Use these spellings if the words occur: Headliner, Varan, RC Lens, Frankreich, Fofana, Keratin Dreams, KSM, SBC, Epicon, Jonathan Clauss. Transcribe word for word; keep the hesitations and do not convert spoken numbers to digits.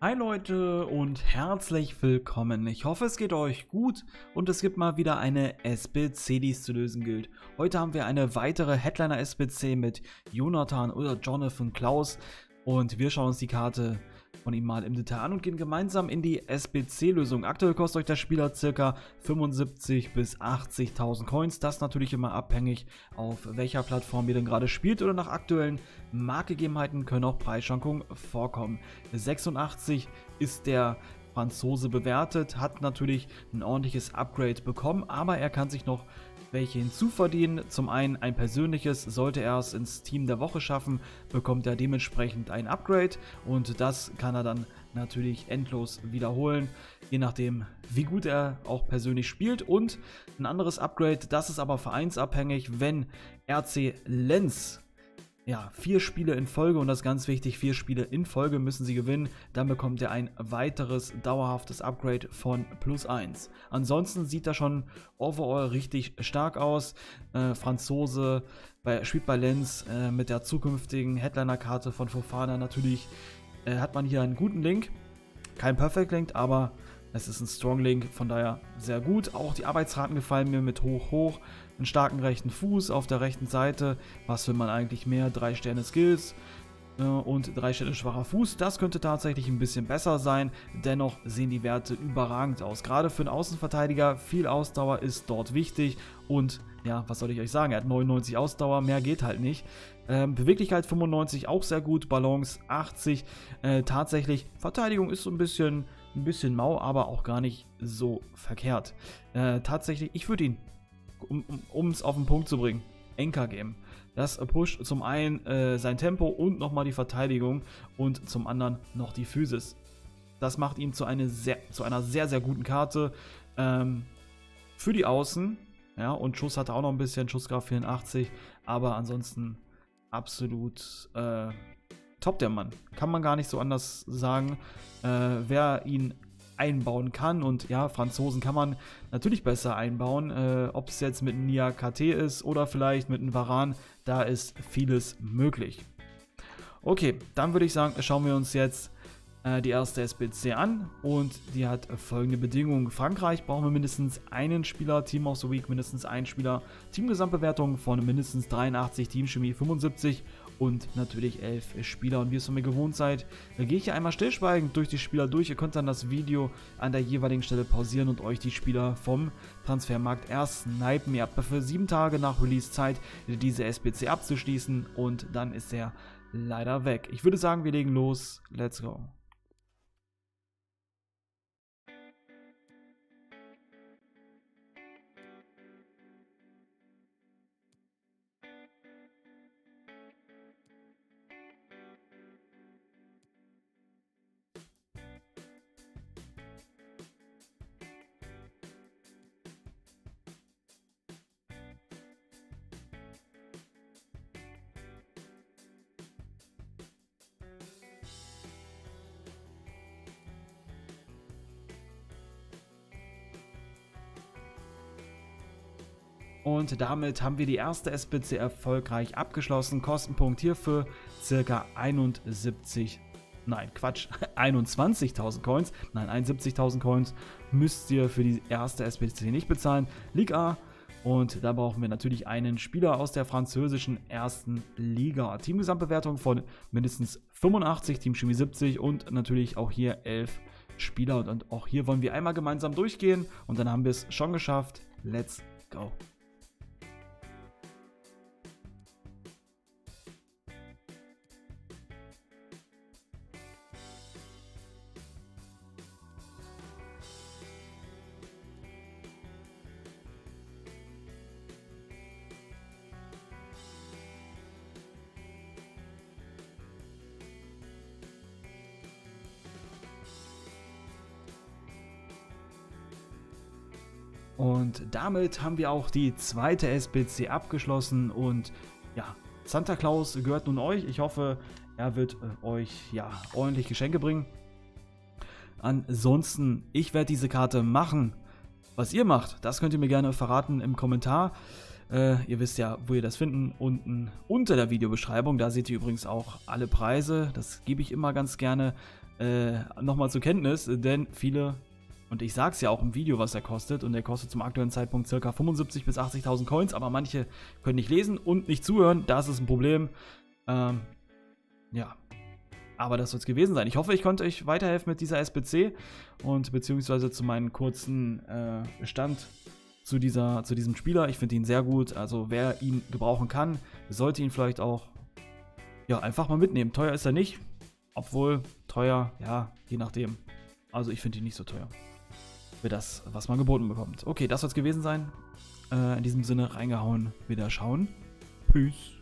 Hi Leute und herzlich willkommen. Ich hoffe, es geht euch gut und es gibt mal wieder eine S B C, die es zu lösen gilt. Heute haben wir eine weitere Headliner S B C mit Jonathan oder Jonathan Clauss und wir schauen uns die Karte von ihm mal im Detail an und gehen gemeinsam in die S B C-Lösung. Aktuell kostet euch der Spieler ca. fünfundsiebzigtausend bis achtzigtausend Coins. Das natürlich immer abhängig, auf welcher Plattform ihr denn gerade spielt, oder nach aktuellen Marktgegebenheiten können auch Preisschwankungen vorkommen. sechsundachtzig ist der Franzose bewertet, hat natürlich ein ordentliches Upgrade bekommen, aber er kann sich noch welche hinzuverdienen. Zum einen ein persönliches, sollte er es ins Team der Woche schaffen, bekommt er dementsprechend ein Upgrade und das kann er dann natürlich endlos wiederholen, je nachdem wie gut er auch persönlich spielt. Und ein anderes Upgrade, das ist aber vereinsabhängig, wenn R C Lens, ja, vier Spiele in Folge, und das ist ganz wichtig, vier Spiele in Folge müssen sie gewinnen, dann bekommt er ein weiteres dauerhaftes Upgrade von plus eins. Ansonsten sieht er schon overall richtig stark aus. Äh, Franzose bei, spielt bei Lens äh, mit der zukünftigen Headliner-Karte von Fofana. Natürlich äh, hat man hier einen guten Link, kein Perfect Link, aber es ist ein Strong Link, von daher sehr gut. Auch die Arbeitsraten gefallen mir mit hoch, hoch, einen starken rechten Fuß auf der rechten Seite. Was will man eigentlich mehr? drei Sterne Skills äh, und drei Sterne schwacher Fuß. Das könnte tatsächlich ein bisschen besser sein. Dennoch sehen die Werte überragend aus. Gerade für einen Außenverteidiger, viel Ausdauer ist dort wichtig. Und ja, was soll ich euch sagen? Er hat neunundneunzig Ausdauer, mehr geht halt nicht. Ähm, Beweglichkeit fünfundneunzig, auch sehr gut. Balance achtzig. Äh, tatsächlich, Verteidigung ist so ein bisschen... Ein bisschen mau, aber auch gar nicht so verkehrt. Äh, tatsächlich, ich würde ihn, um es auf den Punkt zu bringen, Enker geben. Das pusht zum einen äh, sein Tempo und nochmal die Verteidigung und zum anderen noch die Physis. Das macht ihn zu, eine sehr, zu einer sehr, sehr guten Karte ähm, für die Außen. Ja, und Schuss hat er auch noch ein bisschen, Schussgrad vierundachtzig, aber ansonsten absolut... Äh, Top der Mann, kann man gar nicht so anders sagen, äh, wer ihn einbauen kann. Und ja, Franzosen kann man natürlich besser einbauen, äh, ob es jetzt mit Nia K T ist oder vielleicht mit einem Varan, da ist vieles möglich. Okay, dann würde ich sagen, schauen wir uns jetzt äh, die erste S B C an und die hat folgende Bedingungen. Frankreich brauchen wir mindestens einen Spieler, Team of the Week mindestens einen Spieler, Teamgesamtbewertung von mindestens dreiundachtzig, Teamchemie fünfundsiebzig und natürlich elf Spieler. Und wie ihr es von mir gewohnt seid, da gehe ich hier einmal stillschweigend durch die Spieler durch. Ihr könnt dann das Video an der jeweiligen Stelle pausieren und euch die Spieler vom Transfermarkt erst snipen. Ihr habt dafür sieben Tage nach Release Zeit, diese S B C abzuschließen, und dann ist er leider weg. Ich würde sagen, wir legen los. Let's go. Und damit haben wir die erste S B C erfolgreich abgeschlossen. Kostenpunkt hierfür circa einundsiebzig, nein Quatsch, einundzwanzigtausend Coins, nein einundsiebzigtausend Coins müsst ihr für die erste S B C nicht bezahlen. Liga A, und da brauchen wir natürlich einen Spieler aus der französischen ersten Liga. Teamgesamtbewertung von mindestens fünfundachtzig, Teamchemie siebzig und natürlich auch hier elf Spieler. Und auch hier wollen wir einmal gemeinsam durchgehen und dann haben wir es schon geschafft. Let's go! Und damit haben wir auch die zweite S B C abgeschlossen und ja, Santa Claus gehört nun euch. Ich hoffe, er wird euch ja ordentlich Geschenke bringen. Ansonsten, ich werde diese Karte machen. Was ihr macht, das könnt ihr mir gerne verraten im Kommentar. Äh, ihr wisst ja, wo ihr das finden, unten unter der Videobeschreibung. Da seht ihr übrigens auch alle Preise. Das gebe ich immer ganz gerne äh, nochmal zur Kenntnis, denn viele, und ich sag's ja auch im Video, was er kostet, und der kostet zum aktuellen Zeitpunkt ca. fünfundsiebzigtausend bis achtzigtausend Coins, aber manche können nicht lesen und nicht zuhören. Das ist ein Problem. Ähm, ja. Aber das soll es gewesen sein. Ich hoffe, ich konnte euch weiterhelfen mit dieser S B C und beziehungsweise zu meinem kurzen äh, Stand zu, dieser, zu diesem Spieler. Ich finde ihn sehr gut. Also wer ihn gebrauchen kann, sollte ihn vielleicht auch ja, einfach mal mitnehmen. Teuer ist er nicht, obwohl teuer, ja, je nachdem. Also ich finde ihn nicht so teuer für das, was man geboten bekommt. Okay, das soll es gewesen sein. Äh, in diesem Sinne reingehauen, wieder schauen. Peace.